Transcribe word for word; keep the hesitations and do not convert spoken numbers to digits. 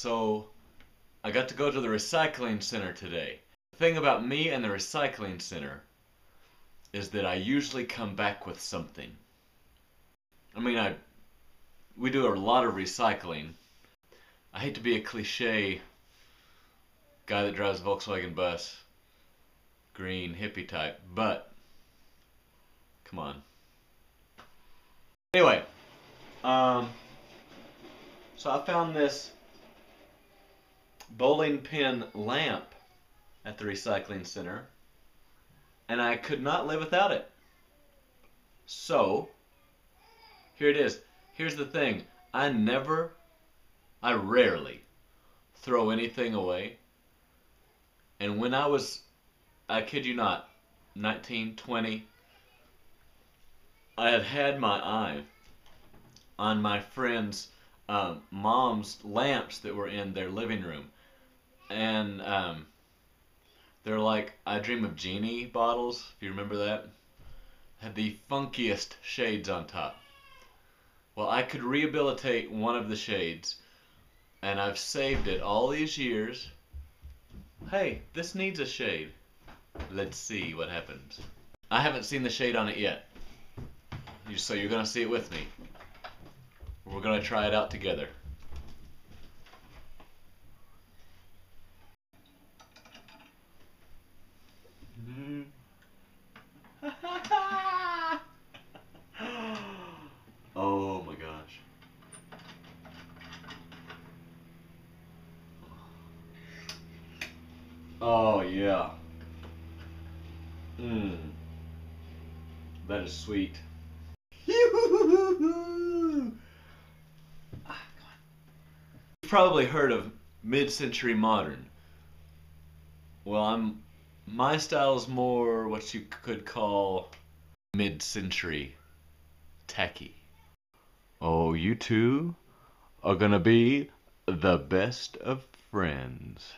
So I got to go to the recycling center today. The thing about me and the recycling center is that I usually come back with something. I mean, I we do a lot of recycling. I hate to be a cliche guy that drives a Volkswagen bus, green hippie type, but come on. Anyway, um, so I found this bowling pin lamp at the recycling center, and I could not live without it. So here it is. Here's the thing. I never, I rarely throw anything away. And when I was, I kid you not, nineteen, twenty, I had had my eye on my friend's um, mom's lamps that were in their living room. And um, they're like I Dream of Jeannie bottles, if you remember that. Had the funkiest shades on top. Well, I could rehabilitate one of the shades, and I've saved it all these years. Hey, this needs a shade. Let's see what happens. I haven't seen the shade on it yet, so you're going to see it with me. We're going to try it out together. Oh my gosh. Oh yeah. Mmm. That is sweet. You've probably heard of mid-century modern. Well, I'm my style's more what you could call mid-century tacky. Oh, you two are gonna be the best of friends.